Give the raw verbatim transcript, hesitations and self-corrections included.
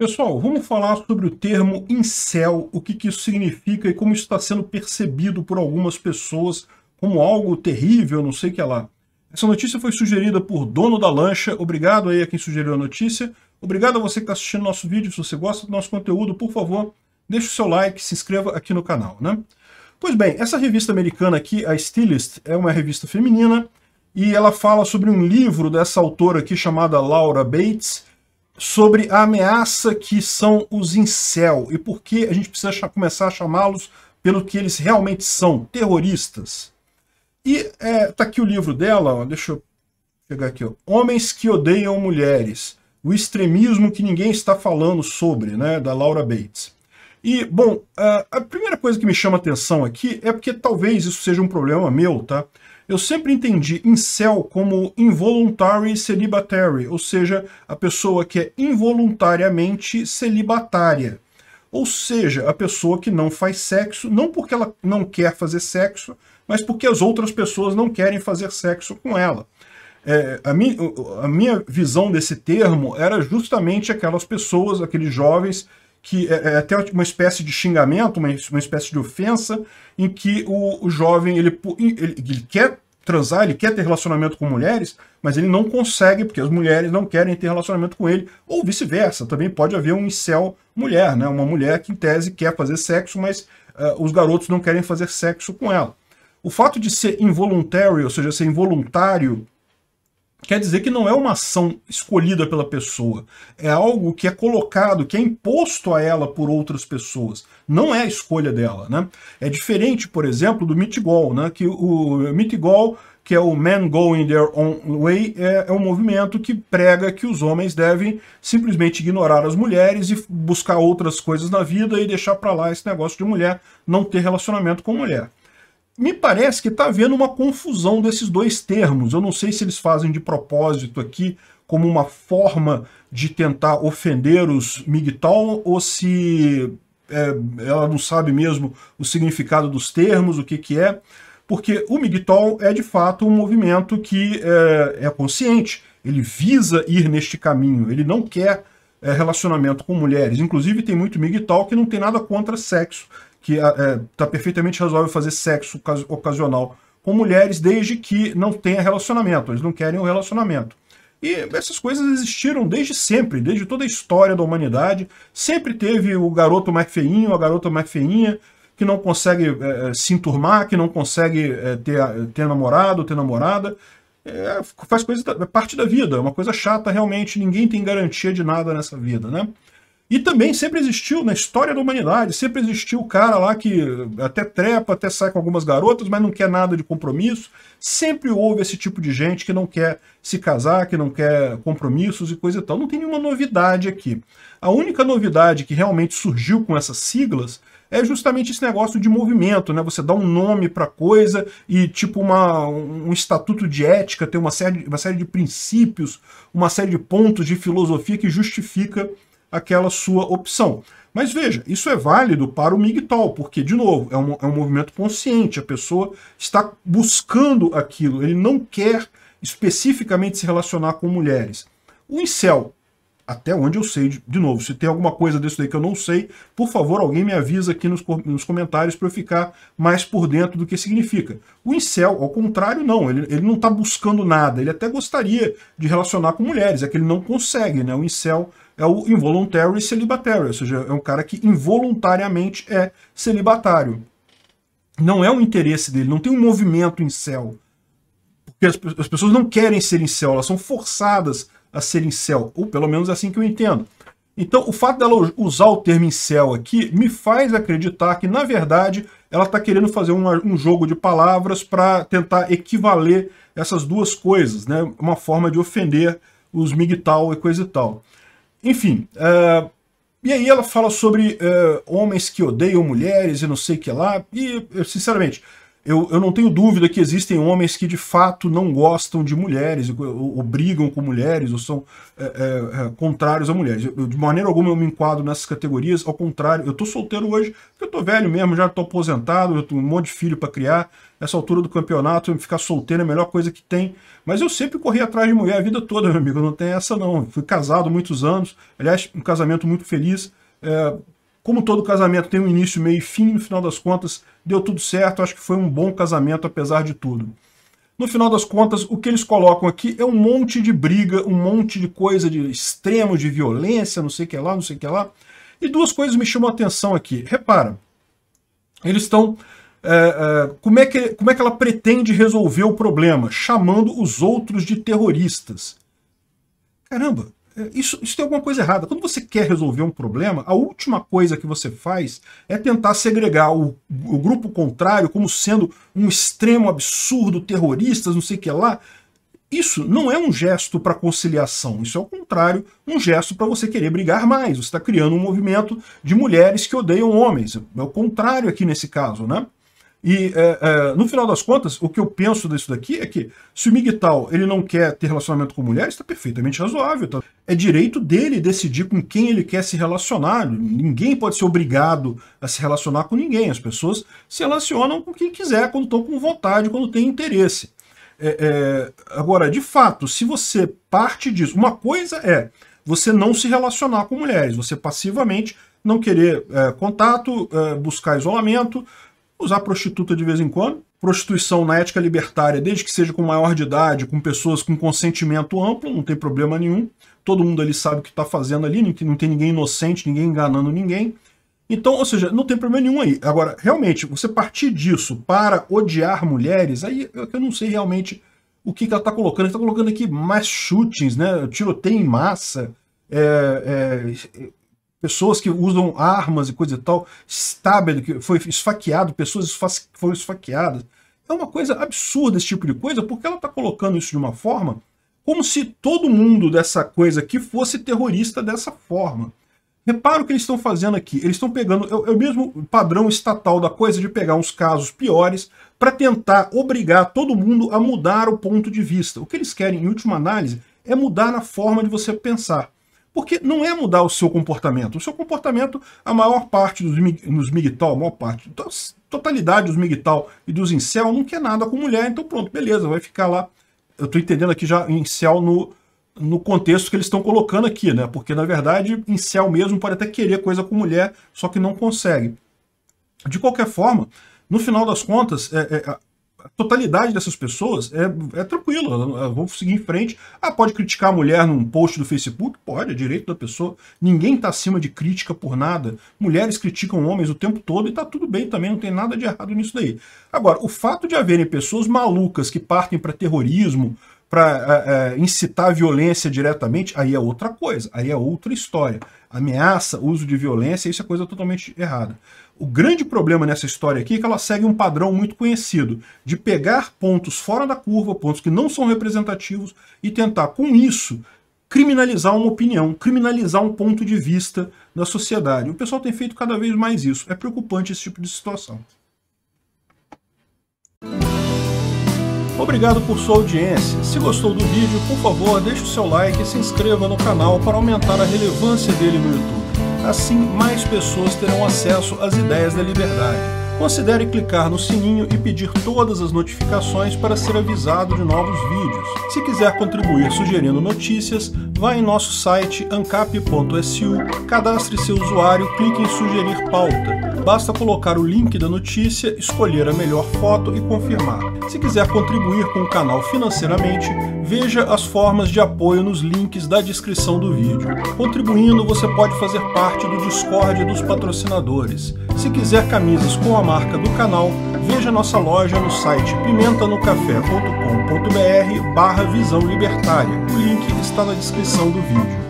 Pessoal, vamos falar sobre o termo incel, o que, que isso significa e como isso está sendo percebido por algumas pessoas como algo terrível, não sei o que lá. Essa notícia foi sugerida por Dono da Lancha. Obrigado aí a quem sugeriu a notícia. Obrigado a você que está assistindo nosso vídeo. Se você gosta do nosso conteúdo, por favor, deixe o seu like, se inscreva aqui no canal, né? Pois bem, essa revista americana aqui, a Stylist, é uma revista feminina e ela fala sobre um livro dessa autora aqui chamada Laura Bates, sobre a ameaça que são os incel e por que a gente precisa começar a chamá-los pelo que eles realmente são, terroristas. E é, tá aqui o livro dela, ó, deixa eu pegar aqui, ó, Homens que Odeiam Mulheres, o extremismo que ninguém está falando sobre, né, da Laura Bates. E, bom, a primeira coisa que me chama atenção aqui é porque talvez isso seja um problema meu, tá? Eu sempre entendi incel como involuntary celibatary, ou seja, a pessoa que é involuntariamente celibatária. Ou seja, a pessoa que não faz sexo, não porque ela não quer fazer sexo, mas porque as outras pessoas não querem fazer sexo com ela. É, a, mi, a minha visão desse termo era justamente aquelas pessoas, aqueles jovens, que é até uma espécie de xingamento, uma, uma espécie de ofensa, em que o, o jovem ele, ele, ele quer transar, ele quer ter relacionamento com mulheres, mas ele não consegue, porque as mulheres não querem ter relacionamento com ele, ou vice-versa. Também pode haver um incel mulher, né? Uma mulher que, em tese, quer fazer sexo, mas uh, os garotos não querem fazer sexo com ela. O fato de ser involuntary, ou seja, ser involuntário, quer dizer que não é uma ação escolhida pela pessoa, é algo que é colocado, que é imposto a ela por outras pessoas, não é a escolha dela, né? É diferente, por exemplo, do MGTOW, né? Que o MGTOW, que é o Men Going Their Own Way, é, é um movimento que prega que os homens devem simplesmente ignorar as mulheres e buscar outras coisas na vida e deixar para lá esse negócio de mulher, não ter relacionamento com mulher. Me parece que está havendo uma confusão desses dois termos. Eu não sei se eles fazem de propósito aqui como uma forma de tentar ofender os M G T O W ou se é, ela não sabe mesmo o significado dos termos, o que, que é. Porque o M G T O W é de fato um movimento que é, é consciente. Ele visa ir neste caminho, ele não quer é, relacionamento com mulheres. Inclusive tem muito M G T O W que não tem nada contra sexo, que está é, perfeitamente razoável fazer sexo ocasional com mulheres desde que não tenha relacionamento, eles não querem um relacionamento. E essas coisas existiram desde sempre, desde toda a história da humanidade, sempre teve o garoto mais feinho, a garota mais feinha, que não consegue é, se enturmar, que não consegue é, ter, ter namorado, ter namorada, é, faz coisa da, é parte da vida, é uma coisa chata realmente, ninguém tem garantia de nada nessa vida, né? E também sempre existiu, na história da humanidade, sempre existiu o cara lá que até trepa, até sai com algumas garotas, mas não quer nada de compromisso. Sempre houve esse tipo de gente que não quer se casar, que não quer compromissos e coisa e tal. Não tem nenhuma novidade aqui. A única novidade que realmente surgiu com essas siglas é justamente esse negócio de movimento, né? Você dá um nome para coisa e tipo uma, um estatuto de ética, tem uma série, uma série de princípios, uma série de pontos de filosofia que justifica aquela sua opção. Mas veja, isso é válido para o M G T O W, porque, de novo, é um, é um movimento consciente, a pessoa está buscando aquilo, ele não quer especificamente se relacionar com mulheres. O incel, até onde eu sei, de, de novo, se tem alguma coisa disso daí que eu não sei, por favor, alguém me avisa aqui nos, nos comentários para eu ficar mais por dentro do que significa. O incel, ao contrário, não, ele, ele não está buscando nada, ele até gostaria de relacionar com mulheres, é que ele não consegue, né? O incel é o involuntary celibatário, ou seja, é um cara que involuntariamente é celibatário. Não é um interesse dele, não tem um movimento incel. Porque as, as pessoas não querem ser incel, elas são forçadas a ser incel, ou pelo menos é assim que eu entendo. Então, o fato dela usar o termo incel aqui me faz acreditar que, na verdade, ela está querendo fazer um, um jogo de palavras para tentar equivaler essas duas coisas, né? Uma forma de ofender os M G T O W e coisa e tal. Enfim, uh, e aí ela fala sobre uh, homens que odeiam mulheres e não sei o que lá, e, sinceramente, eu, eu não tenho dúvida que existem homens que de fato não gostam de mulheres, ou, ou brigam com mulheres, ou são é, é, é, contrários a mulheres. Eu, de maneira alguma eu me enquadro nessas categorias, ao contrário, eu tô solteiro hoje, porque eu tô velho mesmo, já tô aposentado, eu tenho um monte de filho para criar, nessa altura do campeonato, ficar solteiro é a melhor coisa que tem, mas eu sempre corri atrás de mulher a vida toda, meu amigo, não tem essa não. Fui casado muitos anos, aliás, um casamento muito feliz, é, como todo casamento tem um início, meio e fim, no final das contas deu tudo certo, acho que foi um bom casamento apesar de tudo. No final das contas, o que eles colocam aqui é um monte de briga, um monte de coisa de extremos, de violência, não sei o que lá, não sei o que lá, e duas coisas me chamam a atenção aqui. Repara, eles estão... É, é, como, é que, como é que ela pretende resolver o problema? Chamando os outros de terroristas. Caramba, isso, isso tem alguma coisa errada. Quando você quer resolver um problema, a última coisa que você faz é tentar segregar o, o grupo contrário como sendo um extremo absurdo, terroristas, não sei o que lá. Isso não é um gesto para conciliação, isso é ao contrário, um gesto para você querer brigar mais. Você está criando um movimento de mulheres que odeiam homens. É o contrário aqui nesse caso, né? E, é, é, no final das contas, o que eu penso disso daqui é que, se o M G T O W ele não quer ter relacionamento com mulheres, está perfeitamente razoável. Tá? É direito dele decidir com quem ele quer se relacionar. Ninguém pode ser obrigado a se relacionar com ninguém. As pessoas se relacionam com quem quiser, quando estão com vontade, quando têm interesse. É, é, agora, de fato, se você parte disso... Uma coisa é você não se relacionar com mulheres, você passivamente não querer é, contato, é, buscar isolamento, usar prostituta de vez em quando. Prostituição na ética libertária, desde que seja com maior de idade, com pessoas com consentimento amplo, não tem problema nenhum. Todo mundo ali sabe o que está fazendo ali, não tem ninguém inocente, ninguém enganando ninguém. Então, ou seja, não tem problema nenhum aí. Agora, realmente, você partir disso para odiar mulheres, aí eu não sei realmente o que, que ela está colocando. Ela está colocando aqui mass shootings, né? Tiroteio em massa, é, é, pessoas que usam armas e coisa e tal, stab, que foi esfaqueado, pessoas que foram esfaqueadas. É uma coisa absurda esse tipo de coisa, porque ela está colocando isso de uma forma como se todo mundo dessa coisa aqui fosse terrorista dessa forma. Repara o que eles estão fazendo aqui, eles estão pegando, é o mesmo padrão estatal da coisa de pegar uns casos piores para tentar obrigar todo mundo a mudar o ponto de vista. O que eles querem, em última análise, é mudar a forma de você pensar. Porque não é mudar o seu comportamento. O seu comportamento, a maior parte dos, dos M G T O W, a maior parte, a totalidade dos M G T O W e dos incel não quer nada com mulher, então pronto, beleza, vai ficar lá. Eu estou entendendo aqui já incel no... no contexto que eles estão colocando aqui, né? Porque, na verdade, incel mesmo pode até querer coisa com mulher, só que não consegue. De qualquer forma, no final das contas, é, é, a totalidade dessas pessoas é, é tranquilo, vão seguir em frente. Ah, pode criticar a mulher num post do Facebook? Pode, é direito da pessoa. Ninguém está acima de crítica por nada. Mulheres criticam homens o tempo todo e está tudo bem também, não tem nada de errado nisso daí. Agora, o fato de haverem pessoas malucas que partem para terrorismo, para uh, uh, incitar a violência diretamente, aí é outra coisa, aí é outra história. Ameaça, uso de violência, isso é coisa totalmente errada. O grande problema nessa história aqui é que ela segue um padrão muito conhecido, de pegar pontos fora da curva, pontos que não são representativos, e tentar, com isso, criminalizar uma opinião, criminalizar um ponto de vista da sociedade. O pessoal tem feito cada vez mais isso. É preocupante esse tipo de situação. Obrigado por sua audiência. Se gostou do vídeo, por favor, deixe o seu like e se inscreva no canal para aumentar a relevância dele no YouTube. Assim, mais pessoas terão acesso às ideias da liberdade. Considere clicar no sininho e pedir todas as notificações para ser avisado de novos vídeos. Se quiser contribuir sugerindo notícias, vá em nosso site ancap ponto s u, cadastre seu usuário, clique em sugerir pauta. Basta colocar o link da notícia, escolher a melhor foto e confirmar. Se quiser contribuir com o canal financeiramente, veja as formas de apoio nos links da descrição do vídeo. Contribuindo, você pode fazer parte do Discord dos patrocinadores. Se quiser camisas com a marca do canal, veja nossa loja no site pimenta no café ponto com ponto br barra visão libertária. O link está na descrição do vídeo.